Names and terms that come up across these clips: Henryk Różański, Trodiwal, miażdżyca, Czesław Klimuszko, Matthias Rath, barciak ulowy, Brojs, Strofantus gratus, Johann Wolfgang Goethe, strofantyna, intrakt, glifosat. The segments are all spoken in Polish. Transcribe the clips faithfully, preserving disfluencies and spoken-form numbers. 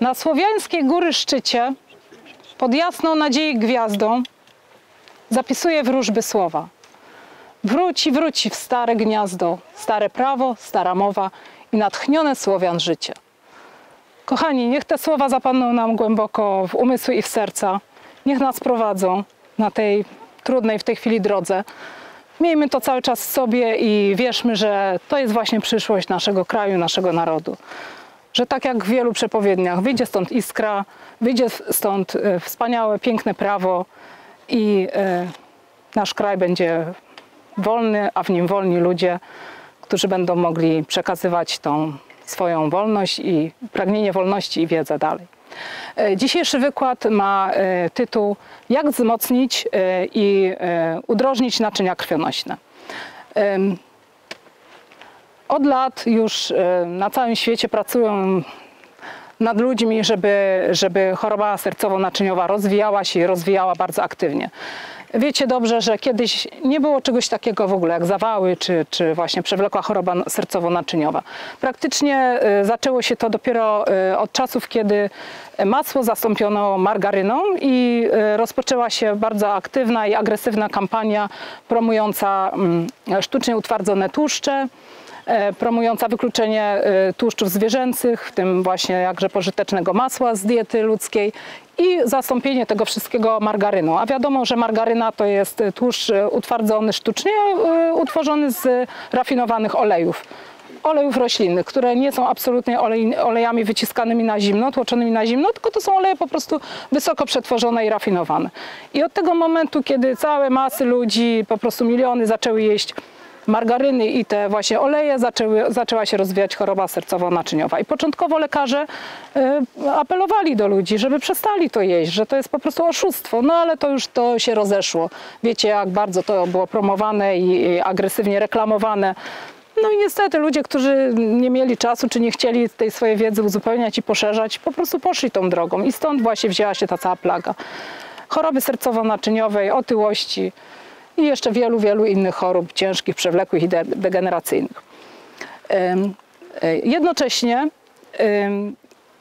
Na Słowiańskiej Góry szczycie, pod jasną nadziei gwiazdą, zapisuje wróżby słowa. Wróci, wróci w stare gniazdo, stare prawo, stara mowa i natchnione Słowian życie. Kochani, niech te słowa zapadną nam głęboko w umysły i w serca. Niech nas prowadzą na tej trudnej w tej chwili drodze. Miejmy to cały czas w sobie i wierzmy, że to jest właśnie przyszłość naszego kraju, naszego narodu. Że tak jak w wielu przepowiedniach, wyjdzie stąd iskra, wyjdzie stąd wspaniałe, piękne prawo i nasz kraj będzie wolny, a w nim wolni ludzie, którzy będą mogli przekazywać tą swoją wolność i pragnienie wolności i wiedzę dalej. Dzisiejszy wykład ma tytuł Jak wzmocnić i udrożnić naczynia krwionośne. Od lat już na całym świecie pracują nad ludźmi, żeby, żeby choroba sercowo-naczyniowa rozwijała się i rozwijała bardzo aktywnie. Wiecie dobrze, że kiedyś nie było czegoś takiego w ogóle jak zawały, czy, czy właśnie przewlekła choroba sercowo-naczyniowa. Praktycznie zaczęło się to dopiero od czasów, kiedy masło zastąpiono margaryną i rozpoczęła się bardzo aktywna i agresywna kampania promująca sztucznie utwardzone tłuszcze, promująca wykluczenie tłuszczów zwierzęcych, w tym właśnie jakże pożytecznego masła z diety ludzkiej i zastąpienie tego wszystkiego margaryną. A wiadomo, że margaryna to jest tłuszcz utwardzony sztucznie, utworzony z rafinowanych olejów. Olejów roślinnych, które nie są absolutnie olej, olejami wyciskanymi na zimno, tłoczonymi na zimno, tylko to są oleje po prostu wysoko przetworzone i rafinowane. I od tego momentu, kiedy całe masy ludzi, po prostu miliony zaczęły jeść margaryny i te właśnie oleje, zaczęły, zaczęła się rozwijać choroba sercowo-naczyniowa. I początkowo lekarze y, apelowali do ludzi, żeby przestali to jeść, że to jest po prostu oszustwo. No ale to już to się rozeszło. Wiecie, jak bardzo to było promowane i, i agresywnie reklamowane. No i niestety ludzie, którzy nie mieli czasu, czy nie chcieli tej swojej wiedzy uzupełniać i poszerzać, po prostu poszli tą drogą. I stąd właśnie wzięła się ta cała plaga choroby sercowo-naczyniowej, otyłości, i jeszcze wielu, wielu innych chorób ciężkich, przewlekłych i de degeneracyjnych. Jednocześnie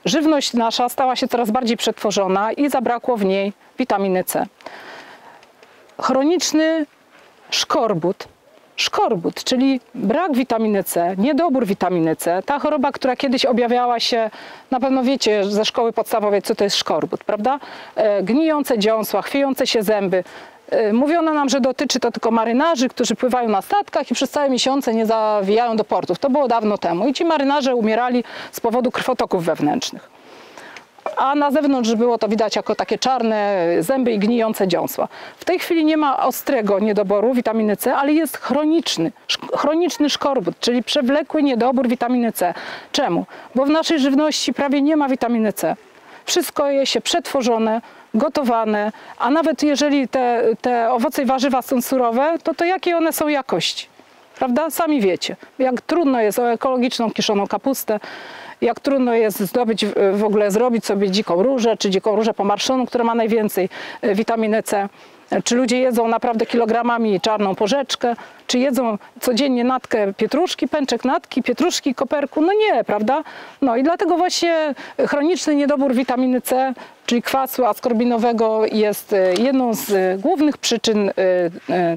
żywność nasza stała się coraz bardziej przetworzona i zabrakło w niej witaminy C. Chroniczny szkorbut, szkorbut, czyli brak witaminy C, niedobór witaminy C, ta choroba, która kiedyś objawiała się, na pewno wiecie ze szkoły podstawowej, co to jest szkorbut, prawda? Gnijące dziąsła, chwiejące się zęby. Mówiono nam, że dotyczy to tylko marynarzy, którzy pływają na statkach i przez całe miesiące nie zawijają do portów. To było dawno temu i ci marynarze umierali z powodu krwotoków wewnętrznych. A na zewnątrz było to widać jako takie czarne zęby i gnijące dziąsła. W tej chwili nie ma ostrego niedoboru witaminy C, ale jest chroniczny, chroniczny szkorbut, czyli przewlekły niedobór witaminy C. Czemu? Bo w naszej żywności prawie nie ma witaminy C. Wszystko je się przetworzone, gotowane, a nawet jeżeli te, te owoce i warzywa są surowe, to to jakie one są jakości, prawda? Sami wiecie, jak trudno jest o ekologiczną kiszoną kapustę, jak trudno jest zdobyć, w ogóle zrobić sobie dziką różę, czy dziką różę pomarszoną, która ma najwięcej witaminy C. Czy ludzie jedzą naprawdę kilogramami czarną porzeczkę, czy jedzą codziennie natkę pietruszki, pęczek natki, pietruszki, koperku? No nie, prawda? No i dlatego właśnie chroniczny niedobór witaminy C, czyli kwasu askorbinowego, jest jedną z głównych przyczyn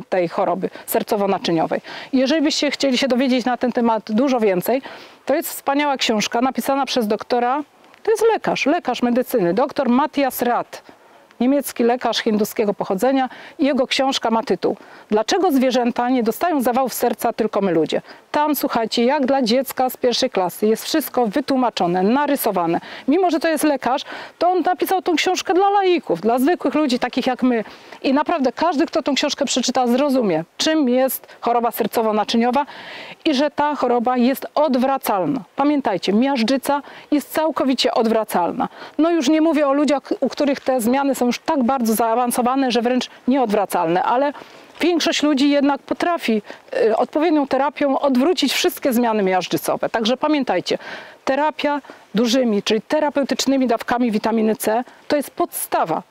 tej choroby sercowo-naczyniowej. Jeżeli byście chcieli się dowiedzieć na ten temat dużo więcej, to jest wspaniała książka napisana przez doktora, to jest lekarz, lekarz medycyny, doktor Matthias Rath. Niemiecki lekarz hinduskiego pochodzenia i jego książka ma tytuł Dlaczego zwierzęta nie dostają zawałów serca, tylko my ludzie? Tam, słuchajcie, jak dla dziecka z pierwszej klasy jest wszystko wytłumaczone, narysowane. Mimo że to jest lekarz, to on napisał tą książkę dla laików, dla zwykłych ludzi, takich jak my. I naprawdę każdy, kto tą książkę przeczyta, zrozumie, czym jest choroba sercowo-naczyniowa i że ta choroba jest odwracalna. Pamiętajcie, miażdżyca jest całkowicie odwracalna. No już nie mówię o ludziach, u których te zmiany są już tak bardzo zaawansowane, że wręcz nieodwracalne, ale większość ludzi jednak potrafi odpowiednią terapią odwrócić wszystkie zmiany miażdżycowe. Także pamiętajcie, terapia dużymi, czyli terapeutycznymi dawkami witaminy C to jest podstawa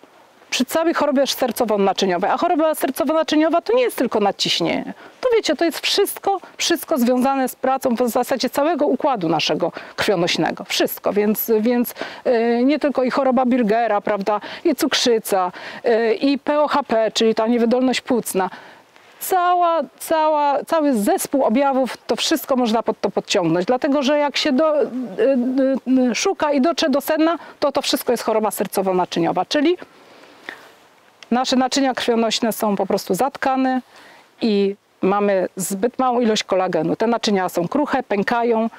przy całej chorobie sercowo-naczyniowej. A choroba sercowo-naczyniowa to nie jest tylko nadciśnienie. To wiecie, to jest wszystko wszystko związane z pracą w zasadzie całego układu naszego krwionośnego. Wszystko, więc, więc nie tylko i choroba Birgera, prawda, i cukrzyca, i P O H P, czyli ta niewydolność płucna. Cała, cała, cały zespół objawów, to wszystko można pod to podciągnąć, dlatego że jak się do, y, y, szuka i dotrze do sedna, to to wszystko jest choroba sercowo-naczyniowa, czyli nasze naczynia krwionośne są po prostu zatkane i mamy zbyt małą ilość kolagenu. Te naczynia są kruche, pękają,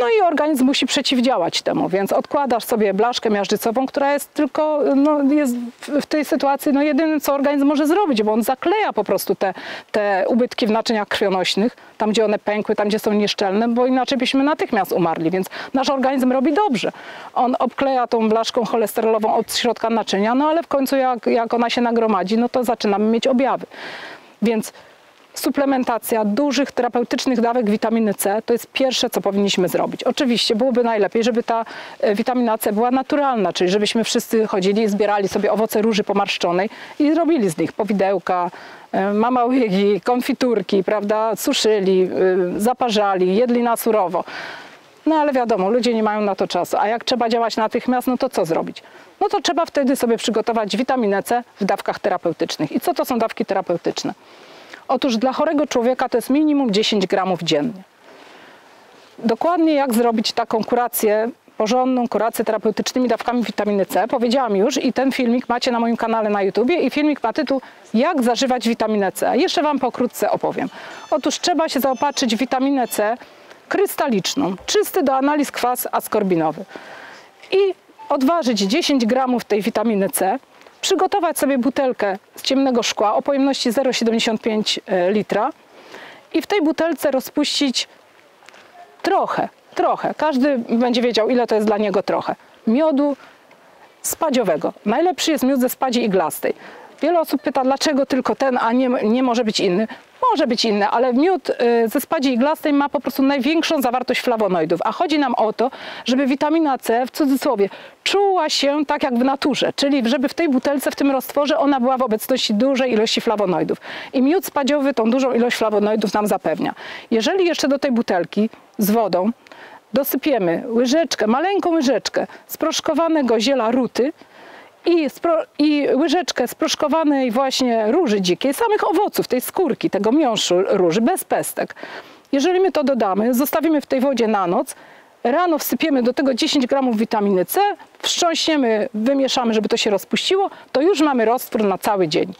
no i organizm musi przeciwdziałać temu, więc odkładasz sobie blaszkę miażdżycową, która jest tylko, no, jest w tej sytuacji no, jedynym, co organizm może zrobić, bo on zakleja po prostu te, te ubytki w naczyniach krwionośnych, tam gdzie one pękły, tam gdzie są nieszczelne, bo inaczej byśmy natychmiast umarli, więc nasz organizm robi dobrze. On obkleja tą blaszką cholesterolową od środka naczynia, no ale w końcu jak, jak ona się nagromadzi, no to zaczynamy mieć objawy. Więc suplementacja dużych terapeutycznych dawek witaminy C to jest pierwsze, co powinniśmy zrobić. Oczywiście byłoby najlepiej, żeby ta witamina C była naturalna, czyli żebyśmy wszyscy chodzili i zbierali sobie owoce róży pomarszczonej i robili z nich powidełka, mamałygi, konfiturki, prawda, suszyli, zaparzali, jedli na surowo. No ale wiadomo, ludzie nie mają na to czasu, a jak trzeba działać natychmiast, no to co zrobić? No to trzeba wtedy sobie przygotować witaminę C w dawkach terapeutycznych. I co to są dawki terapeutyczne? Otóż dla chorego człowieka to jest minimum dziesięć gramów dziennie. Dokładnie jak zrobić taką kurację, porządną kurację terapeutycznymi dawkami witaminy C, powiedziałam już i ten filmik macie na moim kanale na YouTubie i filmik ma tytuł Jak zażywać witaminę C. Jeszcze Wam pokrótce opowiem. Otóż trzeba się zaopatrzyć w witaminę C krystaliczną, czysty do analiz kwas askorbinowy i odważyć dziesięć gramów tej witaminy C, przygotować sobie butelkę z ciemnego szkła o pojemności zero przecinek siedemdziesiąt pięć litra i w tej butelce rozpuścić trochę, trochę, każdy będzie wiedział, ile to jest dla niego trochę, miodu spadziowego. Najlepszy jest miód ze spadzi iglastej. Wiele osób pyta, dlaczego tylko ten, a nie, nie może być inny. Może być inny, ale miód ze spadzi iglastej ma po prostu największą zawartość flawonoidów, a chodzi nam o to, żeby witamina C, w cudzysłowie, czuła się tak jak w naturze, czyli żeby w tej butelce, w tym roztworze ona była w obecności dużej ilości flawonoidów. I miód spadziowy tą dużą ilość flawonoidów nam zapewnia. Jeżeli jeszcze do tej butelki z wodą dosypiemy łyżeczkę, maleńką łyżeczkę sproszkowanego ziela ruty, I, spro, i łyżeczkę sproszkowanej właśnie róży dzikiej, samych owoców, tej skórki, tego miąższu róży, bez pestek. Jeżeli my to dodamy, zostawimy w tej wodzie na noc, rano wsypiemy do tego dziesięć gramów witaminy C, wstrząśniemy, wymieszamy, żeby to się rozpuściło, to już mamy roztwór na cały dzień.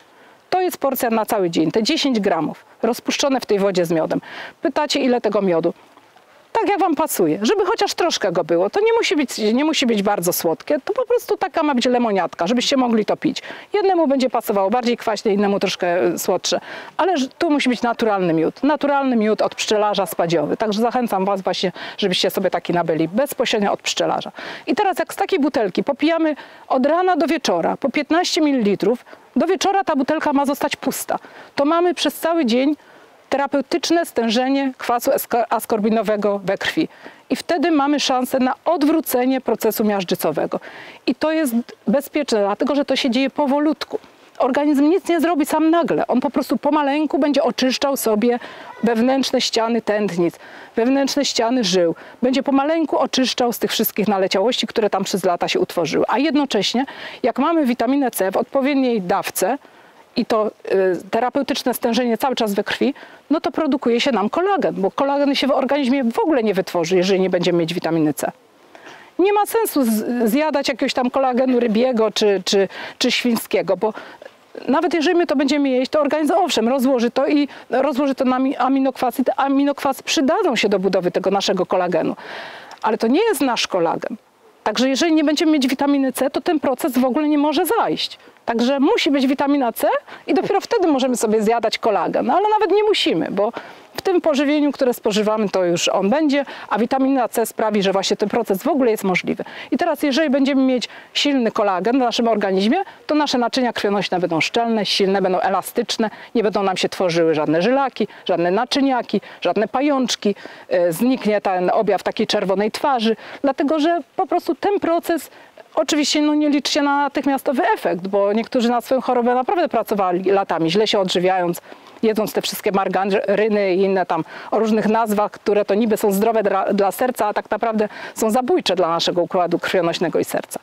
To jest porcja na cały dzień, te dziesięć gramów rozpuszczone w tej wodzie z miodem. Pytacie, ile tego miodu? Tak jak Wam pasuje, żeby chociaż troszkę go było. To nie musi być, nie musi być bardzo słodkie, to po prostu taka ma być lemoniatka, żebyście mogli to pić. Jednemu będzie pasowało bardziej kwaśne, innemu troszkę słodsze. Ale tu musi być naturalny miód. Naturalny miód od pszczelarza spadziowy. Także zachęcam Was właśnie, żebyście sobie taki nabyli bezpośrednio od pszczelarza. I teraz jak z takiej butelki popijamy od rana do wieczora po piętnaście mililitrów, do wieczora ta butelka ma zostać pusta. To mamy przez cały dzień terapeutyczne stężenie kwasu askorbinowego we krwi. I wtedy mamy szansę na odwrócenie procesu miażdżycowego. I to jest bezpieczne, dlatego że to się dzieje powolutku. Organizm nic nie zrobi sam nagle. On po prostu pomaleńku będzie oczyszczał sobie wewnętrzne ściany tętnic, wewnętrzne ściany żył. Będzie pomaleńku oczyszczał z tych wszystkich naleciałości, które tam przez lata się utworzyły. A jednocześnie, jak mamy witaminę C w odpowiedniej dawce, i to terapeutyczne stężenie cały czas we krwi, no to produkuje się nam kolagen, bo kolagen się w organizmie w ogóle nie wytworzy, jeżeli nie będziemy mieć witaminy C. Nie ma sensu zjadać jakiegoś tam kolagenu rybiego czy, czy, czy świńskiego, bo nawet jeżeli my to będziemy jeść, to organizm owszem rozłoży to i rozłoży to na aminokwasy. Te aminokwasy przydadzą się do budowy tego naszego kolagenu, ale to nie jest nasz kolagen. Także jeżeli nie będziemy mieć witaminy C, to ten proces w ogóle nie może zajść. Także musi być witamina C i dopiero wtedy możemy sobie zjadać kolagen. No ale nawet nie musimy, bo w tym pożywieniu, które spożywamy, to już on będzie, a witamina C sprawi, że właśnie ten proces w ogóle jest możliwy. I teraz jeżeli będziemy mieć silny kolagen w naszym organizmie, to nasze naczynia krwionośne będą szczelne, silne, będą elastyczne, nie będą nam się tworzyły żadne żylaki, żadne naczyniaki, żadne pajączki, zniknie ten objaw takiej czerwonej twarzy, dlatego że po prostu ten proces. Oczywiście no nie liczy się na natychmiastowy efekt, bo niektórzy na swoją chorobę naprawdę pracowali latami, źle się odżywiając. jedząc te wszystkie margaryny i inne tam o różnych nazwach, które to niby są zdrowe dla, dla serca, a tak naprawdę są zabójcze dla naszego układu krwionośnego i serca.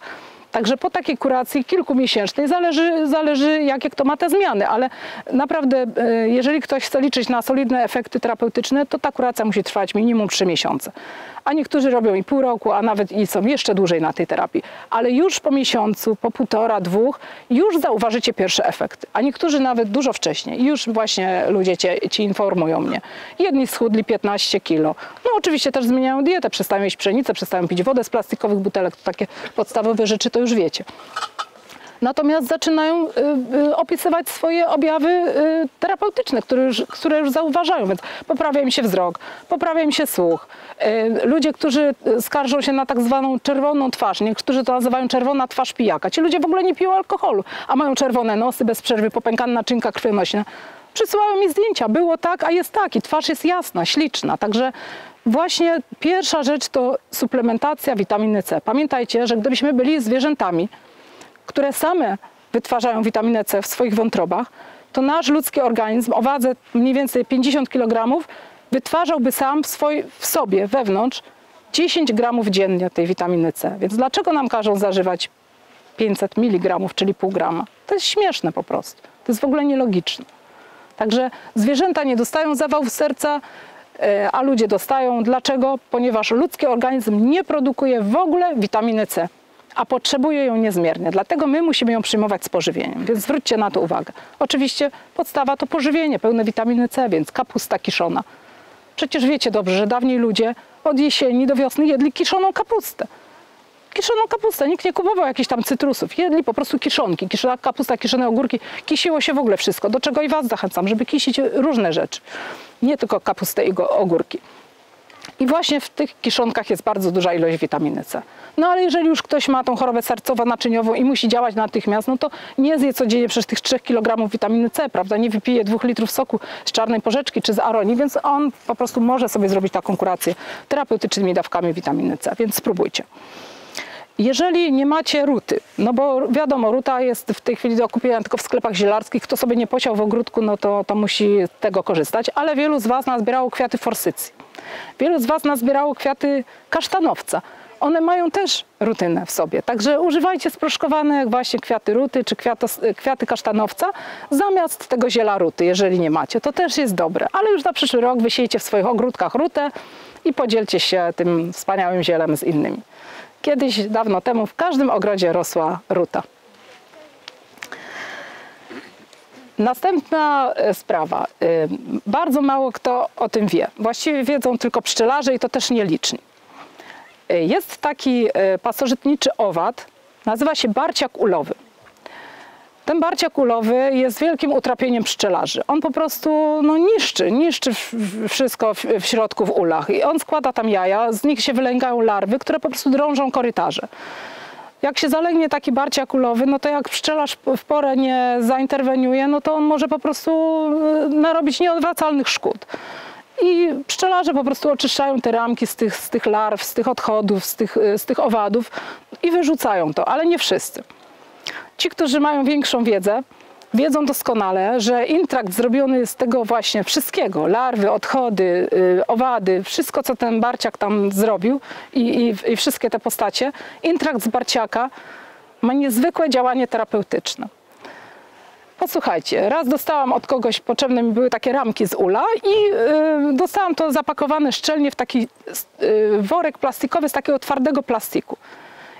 Także po takiej kuracji kilkumiesięcznej zależy, zależy jakie kto ma te zmiany, ale naprawdę jeżeli ktoś chce liczyć na solidne efekty terapeutyczne, to ta kuracja musi trwać minimum trzy miesiące. A niektórzy robią i pół roku, a nawet i są jeszcze dłużej na tej terapii. Ale już po miesiącu, po półtora, dwóch już zauważycie pierwsze efekty. A niektórzy nawet dużo wcześniej. Już właśnie ludzie cię, ci informują mnie. Jedni schudli piętnaście kilo. No oczywiście też zmieniają dietę, przestają jeść pszenicę, przestają pić wodę z plastikowych butelek. To takie podstawowe rzeczy to już wiecie. Natomiast zaczynają opisywać swoje objawy terapeutyczne, które już, które już zauważają, więc poprawia im się wzrok, poprawia im się słuch. Ludzie, którzy skarżą się na tak zwaną czerwoną twarz, niektórzy to nazywają czerwona twarz pijaka. Ci ludzie w ogóle nie piją alkoholu, a mają czerwone nosy bez przerwy, popękane naczynka krwionośne. Przysyłały mi zdjęcia, było tak, a jest tak i twarz jest jasna, śliczna, także właśnie pierwsza rzecz to suplementacja witaminy C. Pamiętajcie, że gdybyśmy byli zwierzętami, które same wytwarzają witaminę C w swoich wątrobach, to nasz ludzki organizm o wadze mniej więcej pięćdziesiąt kilogramów wytwarzałby sam w, swoj, w sobie, wewnątrz dziesięć gramów dziennie tej witaminy C. Więc dlaczego nam każą zażywać pięćset miligramów, czyli pół grama? To jest śmieszne po prostu. To jest w ogóle nielogiczne. Także zwierzęta nie dostają zawałów serca, a ludzie dostają. Dlaczego? Ponieważ ludzki organizm nie produkuje w ogóle witaminy C, a potrzebuje ją niezmiernie. Dlatego my musimy ją przyjmować z pożywieniem, więc zwróćcie na to uwagę. Oczywiście podstawa to pożywienie pełne witaminy C, więc kapusta kiszona. Przecież wiecie dobrze, że dawniej ludzie od jesieni do wiosny jedli kiszoną kapustę. Kiszoną kapustę, nikt nie kupował jakichś tam cytrusów, jedli po prostu kiszonki, kiszona kapusta, kiszone ogórki, kisiło się w ogóle wszystko, do czego i was zachęcam, żeby kisić różne rzeczy, nie tylko kapustę i ogórki. I właśnie w tych kiszonkach jest bardzo duża ilość witaminy C. No ale jeżeli już ktoś ma tą chorobę sercowo-naczyniową i musi działać natychmiast, no to nie zje codziennie przez tych trzech kilogramów witaminy C, prawda? Nie wypije dwóch litrów soku z czarnej porzeczki czy z aronii, więc on po prostu może sobie zrobić taką kurację terapeutycznymi dawkami witaminy C, więc spróbujcie. Jeżeli nie macie ruty, no bo wiadomo, ruta jest w tej chwili do kupienia tylko w sklepach zielarskich, kto sobie nie posiał w ogródku, no to, to musi tego korzystać, ale wielu z was nazbierało kwiaty forsycji. Wielu z was nazbierało kwiaty kasztanowca. One mają też rutynę w sobie, także używajcie sproszkowanych właśnie kwiaty ruty czy kwiatos, kwiaty kasztanowca zamiast tego ziela ruty, jeżeli nie macie. To też jest dobre, ale już na przyszły rok wysiejcie w swoich ogródkach rutę i podzielcie się tym wspaniałym zielem z innymi. Kiedyś, dawno temu, w każdym ogrodzie rosła ruta. Następna sprawa. Bardzo mało kto o tym wie. Właściwie wiedzą tylko pszczelarze i to też nieliczni. Jest taki pasożytniczy owad, nazywa się barciak ulowy. Ten barciak ulowy jest wielkim utrapieniem pszczelarzy. On po prostu no, niszczy, niszczy wszystko w, w środku w ulach. I on składa tam jaja, z nich się wylęgają larwy, które po prostu drążą korytarze. Jak się zalegnie taki barciak ulowy, no to jak pszczelarz w porę nie zainterweniuje, no to on może po prostu narobić nieodwracalnych szkód. I pszczelarze po prostu oczyszczają te ramki z tych, z tych larw, z tych odchodów, z tych, z tych owadów i wyrzucają to, ale nie wszyscy. Ci, którzy mają większą wiedzę, wiedzą doskonale, że intrakt zrobiony z tego właśnie wszystkiego, larwy, odchody, owady, wszystko co ten barciak tam zrobił i, i, i wszystkie te postacie, intrakt z barciaka ma niezwykłe działanie terapeutyczne. Posłuchajcie, raz dostałam od kogoś, potrzebne mi były takie ramki z ula i y, dostałam to zapakowane szczelnie w taki y, worek plastikowy z takiego twardego plastiku.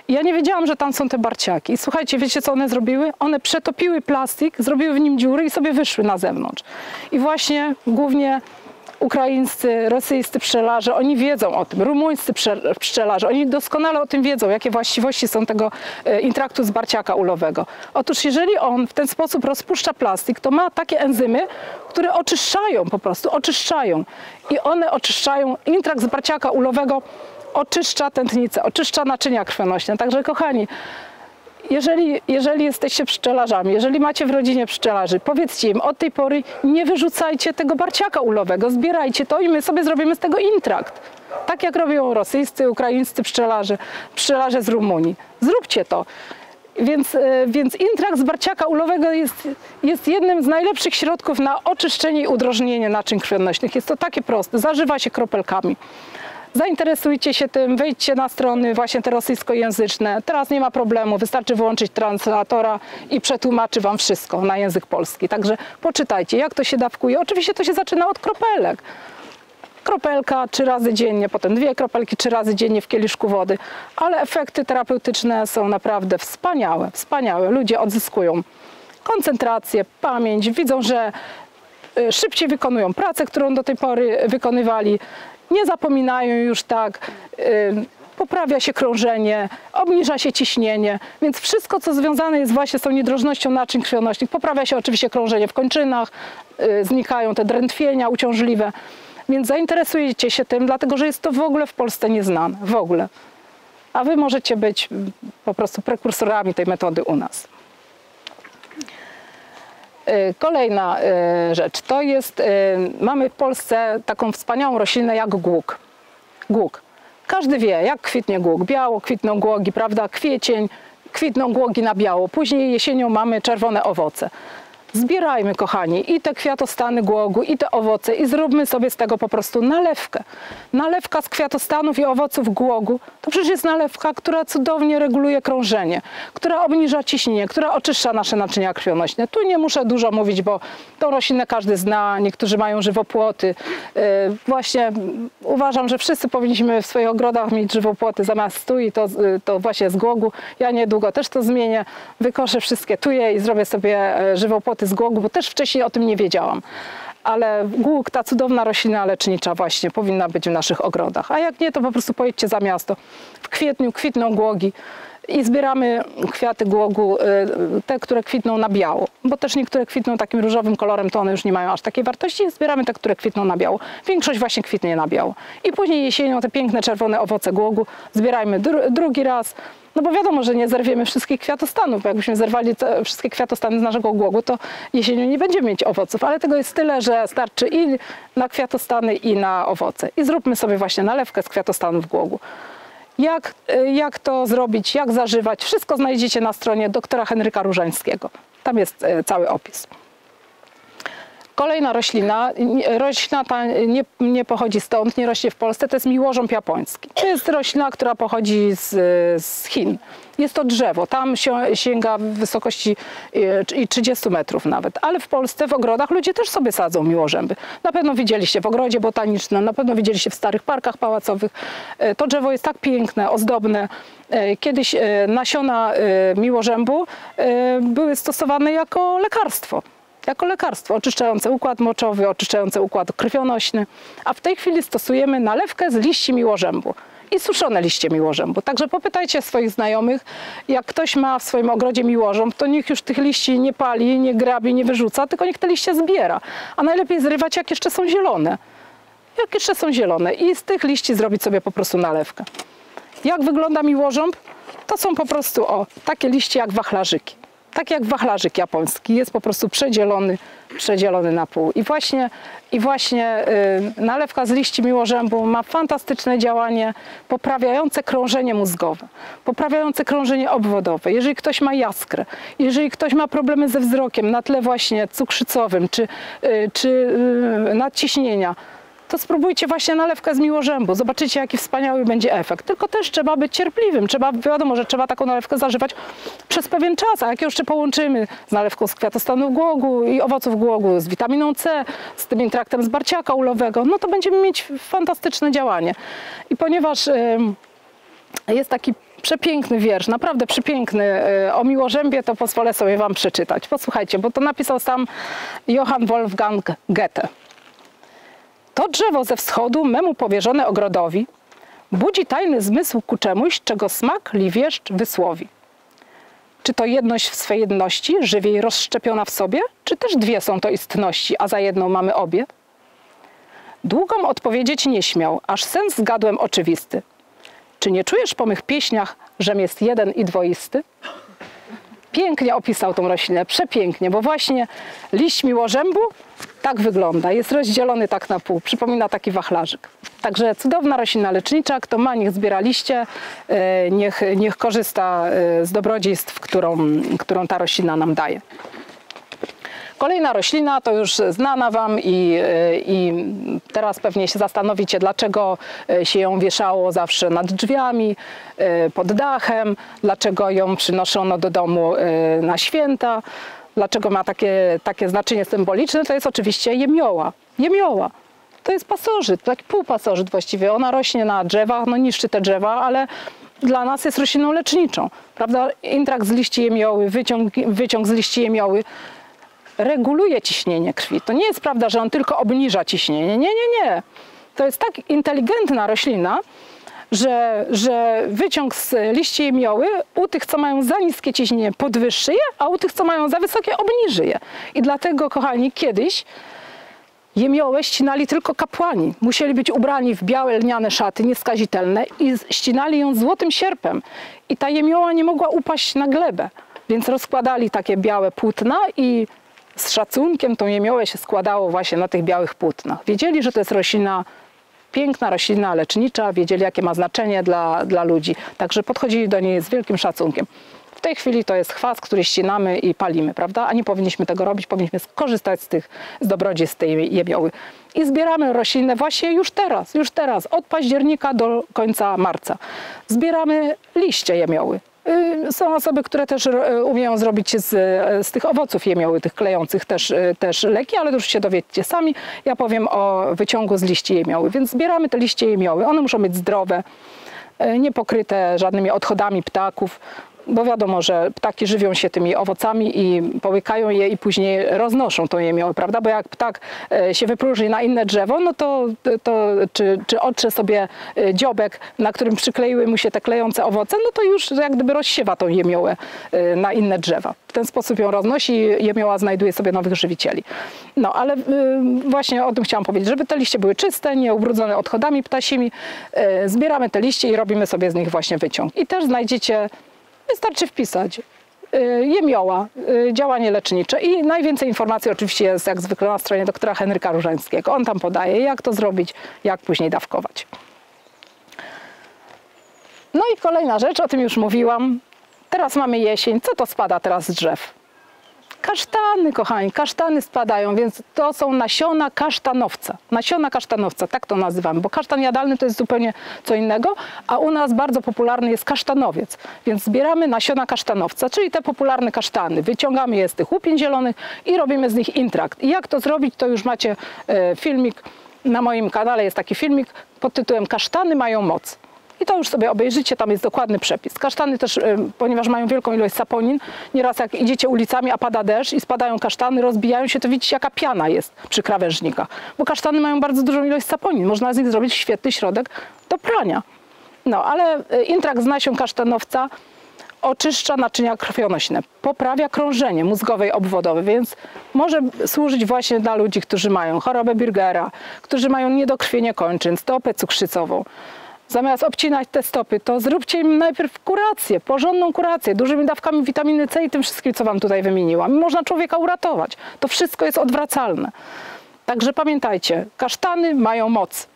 Ja nie wiedziałam, że tam są te barciaki. I słuchajcie, wiecie co one zrobiły? One przetopiły plastik, zrobiły w nim dziury i sobie wyszły na zewnątrz. I właśnie głównie ukraińscy, rosyjscy pszczelarze, oni wiedzą o tym, rumuńscy pszczelarze, oni doskonale o tym wiedzą, jakie właściwości są tego intraktu z barciaka ulowego. Otóż jeżeli on w ten sposób rozpuszcza plastik, to ma takie enzymy, które oczyszczają po prostu, oczyszczają. I one oczyszczają intrakt z barciaka ulowego, oczyszcza tętnicę, oczyszcza naczynia krwionośne. Także kochani, jeżeli, jeżeli jesteście pszczelarzami, jeżeli macie w rodzinie pszczelarzy, powiedzcie im od tej pory nie wyrzucajcie tego barciaka ulowego, zbierajcie to i my sobie zrobimy z tego intrakt. Tak jak robią rosyjscy, ukraińscy pszczelarze, pszczelarze z Rumunii. Zróbcie to. Więc, więc intrakt z barciaka ulowego jest, jest jednym z najlepszych środków na oczyszczenie i udrożnienie naczyń krwionośnych. Jest to takie proste, zażywa się kropelkami. Zainteresujcie się tym, wejdźcie na strony właśnie te rosyjskojęzyczne. Teraz nie ma problemu, wystarczy wyłączyć translatora i przetłumaczy wam wszystko na język polski. Także poczytajcie, jak to się dawkuje. Oczywiście to się zaczyna od kropelek. Kropelka trzy razy dziennie, potem dwie kropelki trzy razy dziennie w kieliszku wody. Ale efekty terapeutyczne są naprawdę wspaniałe, wspaniałe. Ludzie odzyskują koncentrację, pamięć, widzą, że szybciej wykonują pracę, którą do tej pory wykonywali. Nie zapominają już tak, poprawia się krążenie, obniża się ciśnienie, więc wszystko, co związane jest właśnie z tą niedrożnością naczyń krwionośnych, poprawia się oczywiście krążenie w kończynach, znikają te drętwienia uciążliwe, więc zainteresujcie się tym, dlatego że jest to w ogóle w Polsce nieznane, w ogóle. A wy możecie być po prostu prekursorami tej metody u nas. Kolejna rzecz, to jest, mamy w Polsce taką wspaniałą roślinę jak głóg. Głóg. Każdy wie, jak kwitnie głóg. Biało kwitną głogi, prawda? Kwiecień, kwitną głogi na biało. Później jesienią mamy czerwone owoce. Zbierajmy, kochani, i te kwiatostany głogu, i te owoce, i zróbmy sobie z tego po prostu nalewkę. Nalewka z kwiatostanów i owoców głogu to przecież jest nalewka, która cudownie reguluje krążenie, która obniża ciśnienie, która oczyszcza nasze naczynia krwionośne. Tu nie muszę dużo mówić, bo tą roślinę każdy zna, niektórzy mają żywopłoty. Właśnie uważam, że wszyscy powinniśmy w swoich ogrodach mieć żywopłoty zamiast tui, to, to właśnie z głogu. Ja niedługo też to zmienię, wykoszę wszystkie tuje i zrobię sobie żywopłoty z głogu, bo też wcześniej o tym nie wiedziałam. Ale głóg, ta cudowna roślina lecznicza właśnie powinna być w naszych ogrodach. A jak nie, to po prostu pojedźcie za miasto. W kwietniu kwitną głogi i zbieramy kwiaty głogu, te, które kwitną na biało, bo też niektóre kwitną takim różowym kolorem, to one już nie mają aż takiej wartości. Zbieramy te, które kwitną na biało. Większość właśnie kwitnie na biało. I później jesienią te piękne czerwone owoce głogu zbierajmy dru- drugi raz. No bo wiadomo, że nie zerwiemy wszystkich kwiatostanów, bo jakbyśmy zerwali te, wszystkie kwiatostany z naszego głogu, to jesienią nie będziemy mieć owoców, ale tego jest tyle, że starczy i na kwiatostany, i na owoce. I zróbmy sobie właśnie nalewkę z kwiatostanów głogu. Jak, jak to zrobić, jak zażywać, wszystko znajdziecie na stronie doktora Henryka Różańskiego. Tam jest cały opis. Kolejna roślina, roślina ta nie, nie pochodzi stąd, nie rośnie w Polsce, to jest miłożąb japoński. To jest roślina, która pochodzi z, z Chin. Jest to drzewo, tam się, sięga wysokości i trzydziestu metrów nawet. Ale w Polsce w ogrodach ludzie też sobie sadzą miłożęby. Na pewno widzieliście w ogrodzie botanicznym, na pewno widzieliście w starych parkach pałacowych. To drzewo jest tak piękne, ozdobne. Kiedyś nasiona miłożębu były stosowane jako lekarstwo. Jako lekarstwo oczyszczające układ moczowy, oczyszczające układ krwionośny, a w tej chwili stosujemy nalewkę z liści miłożębu i suszone liście miłożębu. Także popytajcie swoich znajomych, jak ktoś ma w swoim ogrodzie miłożąb, to niech już tych liści nie pali, nie grabi, nie wyrzuca, tylko niech te liście zbiera, a najlepiej zrywać, jak jeszcze są zielone. Jak jeszcze są zielone i z tych liści zrobić sobie po prostu nalewkę. Jak wygląda miłożąb? To są po prostu o, takie liście jak wachlarzyki. Tak jak wachlarzyk japoński, jest po prostu przedzielony, przedzielony na pół. I właśnie, i właśnie yy, nalewka z liści miłożębu ma fantastyczne działanie poprawiające krążenie mózgowe, poprawiające krążenie obwodowe. Jeżeli ktoś ma jaskrę, jeżeli ktoś ma problemy ze wzrokiem na tle właśnie cukrzycowym czy, yy, czy yy, nadciśnienia, to spróbujcie właśnie nalewkę z miłożębu. Zobaczycie, jaki wspaniały będzie efekt. Tylko też trzeba być cierpliwym. Trzeba, wiadomo, że trzeba taką nalewkę zażywać przez pewien czas. A jak ją jeszcze połączymy z nalewką z kwiatostanów głogu i owoców głogu, z witaminą C, z tym intraktem z barciaka ulowego, no to będziemy mieć fantastyczne działanie. I ponieważ yy, jest taki przepiękny wiersz, naprawdę przepiękny o miłożębie, to pozwolę sobie wam przeczytać. Posłuchajcie, bo to napisał sam Johann Wolfgang Goethe. To drzewo ze wschodu, memu powierzone ogrodowi, budzi tajny zmysł ku czemuś, czego smak liwieszcz wysłowi. Czy to jedność w swej jedności, żywiej rozszczepiona w sobie, czy też dwie są to istności, a za jedną mamy obie? Długą odpowiedzieć nie śmiał, aż sens zgadłem oczywisty. Czy nie czujesz po mych pieśniach, żem jest jeden i dwoisty? Pięknie opisał tą roślinę, przepięknie, bo właśnie liść miłożębu tak wygląda. Jest rozdzielony tak na pół, przypomina taki wachlarzyk. Także cudowna roślina lecznicza, kto ma, niech zbiera liście, niech, niech korzysta z dobrodziejstw, którą, którą ta roślina nam daje. Kolejna roślina to już znana Wam i, i teraz pewnie się zastanowicie, dlaczego się ją wieszało zawsze nad drzwiami, pod dachem, dlaczego ją przynoszono do domu na święta, dlaczego ma takie, takie znaczenie symboliczne. To jest oczywiście jemioła. Jemioła. To jest pasożyt, taki półpasożyt właściwie. Ona rośnie na drzewach, no niszczy te drzewa, ale dla nas jest rośliną leczniczą. Prawda? Intrakt z liści jemioły, wyciąg, wyciąg z liści jemioły reguluje ciśnienie krwi. To nie jest prawda, że on tylko obniża ciśnienie. Nie, nie, nie. To jest tak inteligentna roślina, że, że wyciąg z liści jemioły u tych, co mają za niskie ciśnienie, podwyższy je, a u tych, co mają za wysokie, obniży je. I dlatego, kochani, kiedyś jemiołę ścinali tylko kapłani. Musieli być ubrani w białe, lniane szaty nieskazitelne i ścinali ją złotym sierpem. I ta jemioła nie mogła upaść na glebę. Więc rozkładali takie białe płótna i z szacunkiem tą jemiołę się składało właśnie na tych białych płótnach. Wiedzieli, że to jest roślina, piękna roślina lecznicza, wiedzieli, jakie ma znaczenie dla, dla ludzi. Także podchodzili do niej z wielkim szacunkiem. W tej chwili to jest chwas, który ścinamy i palimy, prawda? A nie powinniśmy tego robić, powinniśmy skorzystać z tych z dobrodziejstw tej jemioły. I zbieramy roślinę właśnie już teraz, już teraz, od października do końca marca. Zbieramy liście jemioły. Są osoby, które też umieją zrobić z, z tych owoców jemioły, tych klejących też, też leki, ale to już się dowiecie sami. Ja powiem o wyciągu z liści jemioły. Więc zbieramy te liście jemioły. One muszą być zdrowe, nie pokryte żadnymi odchodami ptaków, bo wiadomo, że ptaki żywią się tymi owocami i połykają je i później roznoszą tą jemiołę, prawda? Bo jak ptak się wypróżni na inne drzewo, no to, to czy, czy otrze sobie dziobek, na którym przykleiły mu się te klejące owoce, no to już jak gdyby rozsiewa tą jemiołę na inne drzewa. W ten sposób ją roznosi i jemioła znajduje sobie nowych żywicieli. No ale właśnie o tym chciałam powiedzieć, żeby te liście były czyste, nie ubrudzone odchodami ptasimi. Zbieramy te liście i robimy sobie z nich właśnie wyciąg. I też znajdziecie, wystarczy wpisać jemioła, działanie lecznicze i najwięcej informacji oczywiście jest jak zwykle na stronie doktora Henryka Różańskiego. On tam podaje, jak to zrobić, jak później dawkować. No i kolejna rzecz, o tym już mówiłam. Teraz mamy jesień. Co to spada teraz z drzew? Kasztany, kochani, kasztany spadają, więc to są nasiona kasztanowca. Nasiona kasztanowca, tak to nazywamy, bo kasztan jadalny to jest zupełnie co innego, a u nas bardzo popularny jest kasztanowiec. Więc zbieramy nasiona kasztanowca, czyli te popularne kasztany. Wyciągamy je z tych łupien zielonych i robimy z nich intrakt. I jak to zrobić, to już macie filmik, na moim kanale jest taki filmik pod tytułem Kasztany mają moc. I to już sobie obejrzycie, tam jest dokładny przepis. Kasztany też, ponieważ mają wielką ilość saponin, nieraz jak idziecie ulicami, a pada deszcz i spadają kasztany, rozbijają się, to widzicie, jaka piana jest przy krawężnikach. Bo kasztany mają bardzo dużą ilość saponin, można z nich zrobić świetny środek do prania. No, ale intrakt z nasion kasztanowca oczyszcza naczynia krwionośne, poprawia krążenie mózgowej obwodowe, więc może służyć właśnie dla ludzi, którzy mają chorobę Birgera, którzy mają niedokrwienie kończyn, stopę cukrzycową. Zamiast obcinać te stopy, to zróbcie im najpierw kurację, porządną kurację, dużymi dawkami witaminy C i tym wszystkim, co Wam tutaj wymieniłam. Można człowieka uratować. To wszystko jest odwracalne. Także pamiętajcie, kasztany mają moc.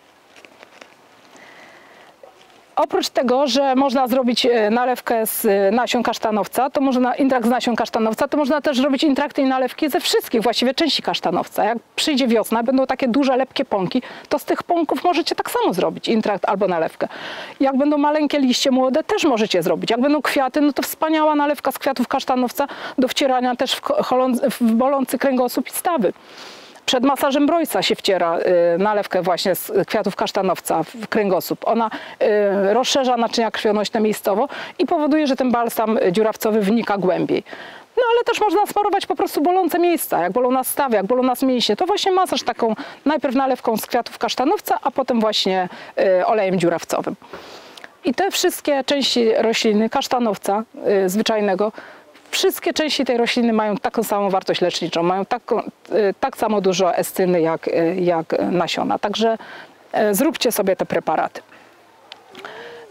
Oprócz tego, że można zrobić nalewkę z nasion kasztanowca, to można intrakt z nasion kasztanowca, to można też robić intrakty i nalewki ze wszystkich właściwie części kasztanowca. Jak przyjdzie wiosna, będą takie duże, lepkie pąki, to z tych pąków możecie tak samo zrobić intrakt albo nalewkę. Jak będą maleńkie liście młode, też możecie zrobić. Jak będą kwiaty, no to wspaniała nalewka z kwiatów kasztanowca do wcierania też w, w bolący kręgosłup i stawy. Przed masażem Brojsa się wciera nalewkę właśnie z kwiatów kasztanowca w kręgosłup. Ona rozszerza naczynia krwionośne miejscowo i powoduje, że ten balsam dziurawcowy wnika głębiej. No ale też można smarować po prostu bolące miejsca, jak bolą nas stawy, jak bolą nas mięśnie. To właśnie masaż taką najpierw nalewką z kwiatów kasztanowca, a potem właśnie olejem dziurawcowym. I te wszystkie części rośliny kasztanowca zwyczajnego, wszystkie części tej rośliny mają taką samą wartość leczniczą, mają tak, tak samo dużo escyny jak, jak nasiona. Także zróbcie sobie te preparaty.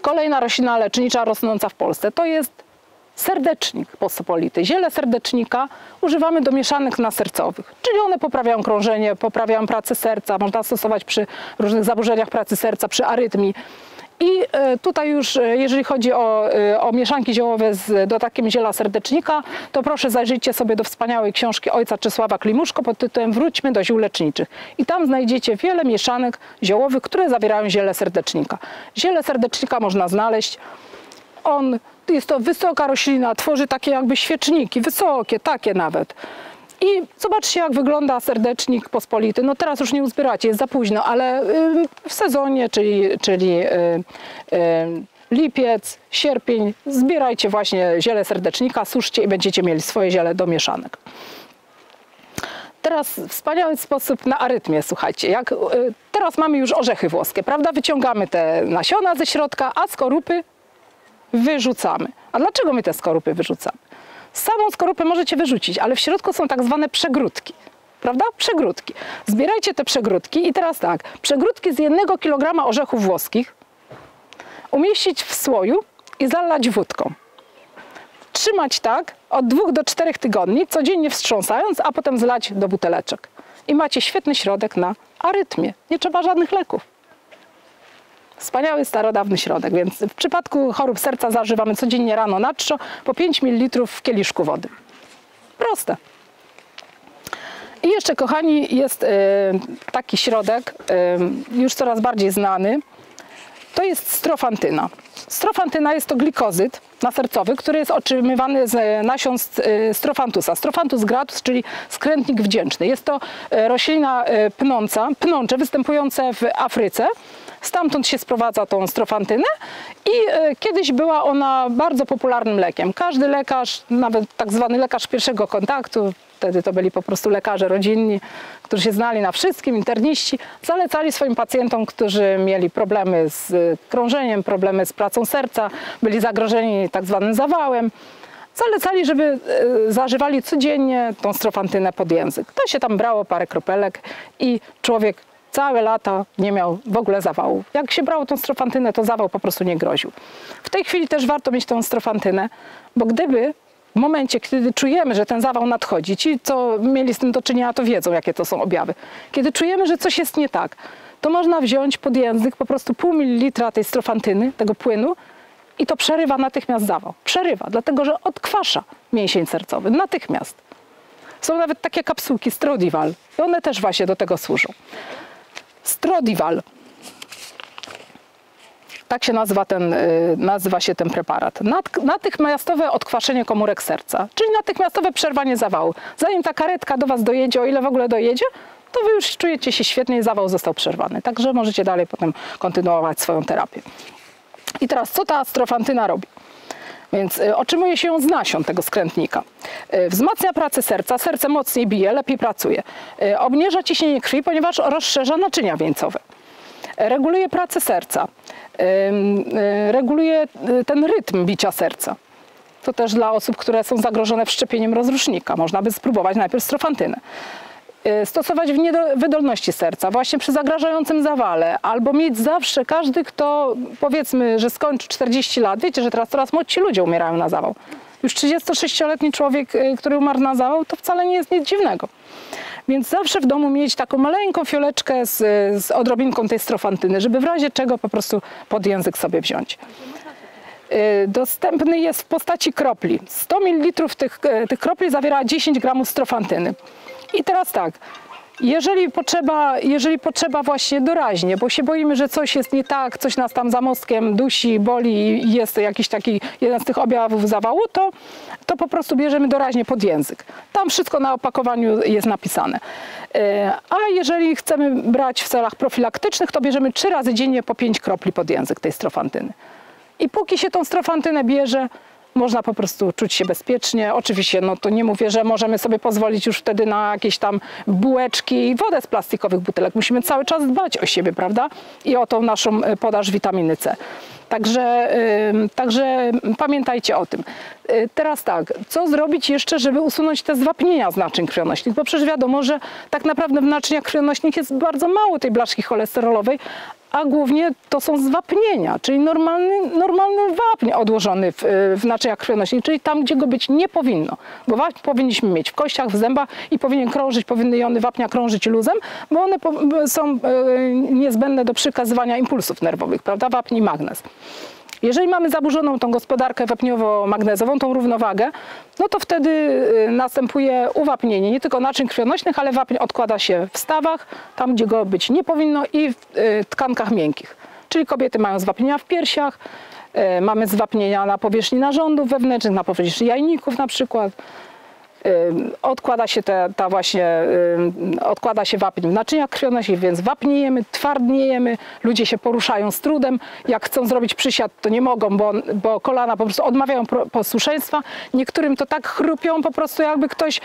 Kolejna roślina lecznicza rosnąca w Polsce to jest Serdecznik pospolity, ziele serdecznika używamy do mieszanych nasercowych, czyli one poprawiają krążenie, poprawiają pracę serca, można stosować przy różnych zaburzeniach pracy serca, przy arytmii. I tutaj już, jeżeli chodzi o, o mieszanki ziołowe z dodatkiem ziela serdecznika, to proszę zajrzyjcie sobie do wspaniałej książki ojca Czesława Klimuszko pod tytułem Wróćmy do ziół leczniczych. I tam znajdziecie wiele mieszanek ziołowych, które zawierają ziele serdecznika. Ziele serdecznika można znaleźć. On, jest to wysoka roślina, tworzy takie jakby świeczniki, wysokie, takie nawet. I zobaczcie, jak wygląda serdecznik pospolity. No teraz już nie uzbieracie, jest za późno, ale w sezonie, czyli, czyli lipiec, sierpień, zbierajcie właśnie ziele serdecznika, suszcie i będziecie mieli swoje ziele do mieszanek. Teraz wspaniały sposób na arytmię, słuchajcie. Jak, teraz mamy już orzechy włoskie, prawda? Wyciągamy te nasiona ze środka, a skorupy wyrzucamy. A dlaczego my te skorupy wyrzucamy? Samą skorupę możecie wyrzucić, ale w środku są tak zwane przegródki, prawda? Przegródki. Zbierajcie te przegródki i teraz tak, przegródki z jednego kilograma orzechów włoskich umieścić w słoju i zalać wódką. Trzymać tak od dwóch do czterech tygodni, codziennie wstrząsając, a potem zlać do buteleczek. I macie świetny środek na arytmię. Nie trzeba żadnych leków. Wspaniały, starodawny środek, więc w przypadku chorób serca zażywamy codziennie rano na czczo po pięć mililitrów w kieliszku wody. Proste. I jeszcze, kochani, jest y, taki środek, y, już coraz bardziej znany. To jest strofantyna. Strofantyna jest to glikozyt nasercowy, który jest otrzymywany z nasion strofantusa. Strofantus gratus, czyli skrętnik wdzięczny. Jest to roślina pnąca, pnącze występujące w Afryce. Stamtąd się sprowadza tą strofantynę i kiedyś była ona bardzo popularnym lekiem. Każdy lekarz, nawet tak zwany lekarz pierwszego kontaktu, wtedy to byli po prostu lekarze rodzinni, którzy się znali na wszystkim, interniści, zalecali swoim pacjentom, którzy mieli problemy z krążeniem, problemy z pracą serca, byli zagrożeni tak zwanym zawałem. Zalecali, żeby zażywali codziennie tą strofantynę pod język. To się tam brało parę kropelek i człowiek całe lata nie miał w ogóle zawału. Jak się brało tą strofantynę, to zawał po prostu nie groził. W tej chwili też warto mieć tą strofantynę, bo gdyby w momencie, kiedy czujemy, że ten zawał nadchodzi, ci, co mieli z tym do czynienia, to wiedzą, jakie to są objawy. Kiedy czujemy, że coś jest nie tak, to można wziąć pod język po prostu pół mililitra tej strofantyny, tego płynu i to przerywa natychmiast zawał. Przerywa, dlatego że odkwasza mięsień sercowy natychmiast. Są nawet takie kapsułki z Trodiwal i one też właśnie do tego służą. Trodiwal. Tak się nazywa, ten, nazywa się ten preparat. Natychmiastowe odkwaszenie komórek serca, czyli natychmiastowe przerwanie zawału. Zanim ta karetka do was dojedzie, o ile w ogóle dojedzie, to wy już czujecie się świetnie i zawał został przerwany. Także możecie dalej potem kontynuować swoją terapię. I teraz co ta strofantyna robi? Więc otrzymuje się ją z nasion tego skrętnika. Wzmacnia pracę serca, serce mocniej bije, lepiej pracuje. Obniża ciśnienie krwi, ponieważ rozszerza naczynia wieńcowe. Reguluje pracę serca. Reguluje ten rytm bicia serca. To też dla osób, które są zagrożone wszczepieniem rozrusznika. Można by spróbować najpierw strofantynę. Stosować w niewydolności serca, właśnie przy zagrażającym zawale, albo mieć zawsze każdy, kto powiedzmy, że skończy czterdzieści lat, wiecie, że teraz coraz młodsi ludzie umierają na zawał. Już trzydziestosześcioletni człowiek, który umarł na zawał, to wcale nie jest nic dziwnego. Więc zawsze w domu mieć taką maleńką fioleczkę z, z odrobinką tej strofantyny, żeby w razie czego po prostu pod język sobie wziąć. Dostępny jest w postaci kropli. sto mililitrów tych, tych kropli zawiera dziesięć gramów strofantyny. I teraz tak, jeżeli potrzeba, jeżeli potrzeba właśnie doraźnie, bo się boimy, że coś jest nie tak, coś nas tam za mostkiem dusi, boli i jest jakiś taki jeden z tych objawów zawału, to, to po prostu bierzemy doraźnie pod język. Tam wszystko na opakowaniu jest napisane. A jeżeli chcemy brać w celach profilaktycznych, to bierzemy trzy razy dziennie po pięć kropli pod język tej strofantyny. I póki się tą strofantynę bierze, można po prostu czuć się bezpiecznie. Oczywiście, no to nie mówię, że możemy sobie pozwolić już wtedy na jakieś tam bułeczki i wodę z plastikowych butelek. Musimy cały czas dbać o siebie, prawda? I o tą naszą podaż witaminy C. Także, yy, także pamiętajcie o tym. Yy, teraz tak, co zrobić jeszcze, żeby usunąć te zwapnienia z naczyń krwionośnych? Bo przecież wiadomo, że tak naprawdę w naczyniach krwionośnych jest bardzo mało tej blaszki cholesterolowej, a głównie to są zwapnienia, czyli normalny, normalny wapń odłożony w, w naczyniach krwionośnych, czyli tam, gdzie go być nie powinno. Bo wapń powinniśmy mieć w kościach, w zębach i powinien krążyć, powinny jony wapnia krążyć luzem, bo one po, są e, niezbędne do przekazywania impulsów nerwowych, prawda? Wapń i magnez. Jeżeli mamy zaburzoną tą gospodarkę wapniowo-magnezową, tą równowagę, no to wtedy następuje uwapnienie nie tylko naczyń krwionośnych, ale wapń odkłada się w stawach, tam gdzie go być nie powinno i w tkankach miękkich. Czyli kobiety mają zwapnienia w piersiach, mamy zwapnienia na powierzchni narządów wewnętrznych, na powierzchni jajników na przykład. Odkłada się, te, ta właśnie, odkłada się wapń w naczyniach krwionośnych, więc wapniejemy, twardniejemy, ludzie się poruszają z trudem, jak chcą zrobić przysiad, to nie mogą, bo, bo kolana po prostu odmawiają posłuszeństwa. Niektórym to tak chrupią po prostu, jakby ktoś,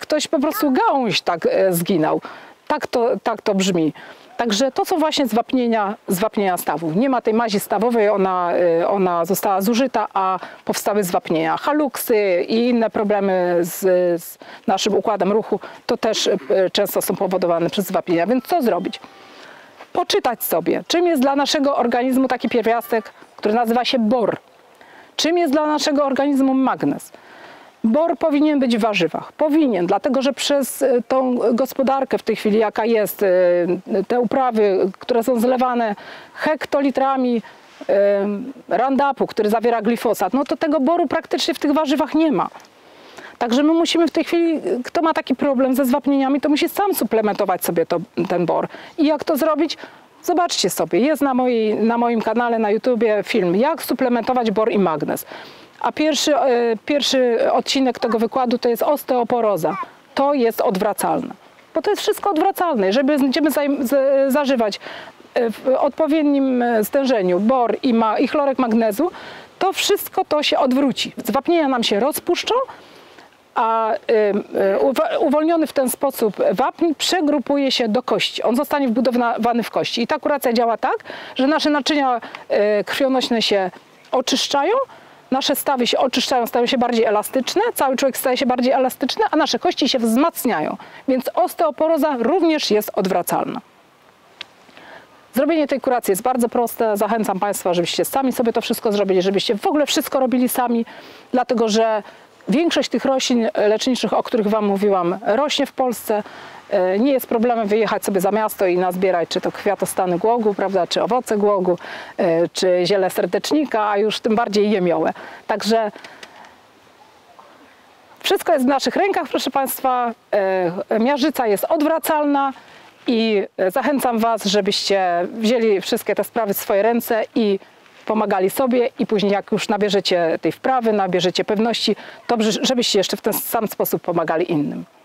ktoś po prostu gałąź tak zginął. Tak to, tak to brzmi. Także to są właśnie zwapnienia, zwapnienia stawów. Nie ma tej mazi stawowej, ona, ona została zużyta, a powstały zwapnienia. Haluksy i inne problemy z, z naszym układem ruchu to też często są powodowane przez zwapnienia. Więc co zrobić? Poczytać sobie, czym jest dla naszego organizmu taki pierwiastek, który nazywa się bor. Czym jest dla naszego organizmu magnez. Bor powinien być w warzywach. Powinien, dlatego że przez tą gospodarkę w tej chwili, jaka jest, te uprawy, które są zlewane hektolitrami Roundupu, który zawiera glifosat, no to tego boru praktycznie w tych warzywach nie ma. Także my musimy w tej chwili, kto ma taki problem ze zwapnieniami, to musi sam suplementować sobie to, ten bor. I jak to zrobić? Zobaczcie sobie, jest na, mojej, na moim kanale na YouTubie film, jak suplementować bor i magnez. A pierwszy, pierwszy odcinek tego wykładu to jest osteoporoza. To jest odwracalne. Bo to jest wszystko odwracalne. Jeżeli będziemy zażywać w odpowiednim stężeniu bor i, ma, i chlorek magnezu, to wszystko to się odwróci. Zwapnienia nam się rozpuszczą, a uwolniony w ten sposób wapń przegrupuje się do kości. On zostanie wbudowany w kości. I ta kuracja działa tak, że nasze naczynia krwionośne się oczyszczają, nasze stawy się oczyszczają, stają się bardziej elastyczne, cały człowiek staje się bardziej elastyczny, a nasze kości się wzmacniają. Więc osteoporoza również jest odwracalna. Zrobienie tej kuracji jest bardzo proste. Zachęcam Państwa, żebyście sami sobie to wszystko zrobili, żebyście w ogóle wszystko robili sami, dlatego że większość tych roślin leczniczych, o których Wam mówiłam, rośnie w Polsce. Nie jest problemem wyjechać sobie za miasto i nazbierać czy to kwiatostany głogu, prawda, czy owoce głogu, czy ziele serdecznika, a już tym bardziej jemiołę. Także wszystko jest w naszych rękach, proszę Państwa. Miażdżyca jest odwracalna i zachęcam Was, żebyście wzięli wszystkie te sprawy w swoje ręce i pomagali sobie i później jak już nabierzecie tej wprawy, nabierzecie pewności, to żebyście jeszcze w ten sam sposób pomagali innym.